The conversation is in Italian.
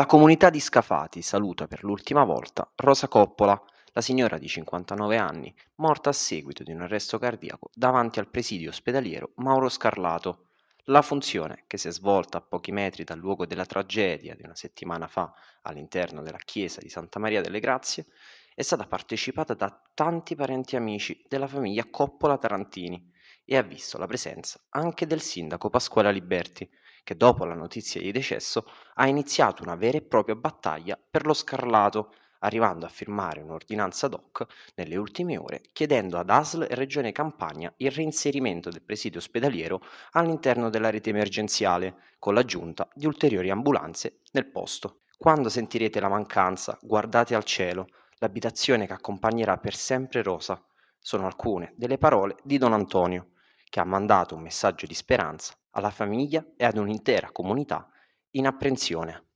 La comunità di Scafati saluta per l'ultima volta Rosa Coppola, la signora di 59 anni, morta a seguito di un arresto cardiaco davanti al presidio ospedaliero Mauro Scarlato. La funzione, che si è svolta a pochi metri dal luogo della tragedia di una settimana fa all'interno della Chiesa di Santa Maria Delle Grazie, è stata partecipata da tanti parenti amici della famiglia Coppola-Tarantini e ha visto la presenza anche del sindaco Pasquale Aliberti, che dopo la notizia di decesso ha iniziato una vera e propria battaglia per lo Scarlato, arrivando a firmare un'ordinanza ad hoc nelle ultime ore chiedendo ad ASL e Regione Campania il reinserimento del presidio ospedaliero all'interno della rete emergenziale, con l'aggiunta di ulteriori ambulanze nel posto. Quando sentirete la mancanza, guardate al cielo, l'abitazione che accompagnerà per sempre Rosa. Sono alcune delle parole di Don Antonio, che ha mandato un messaggio di speranza alla famiglia e ad un'intera comunità in apprensione.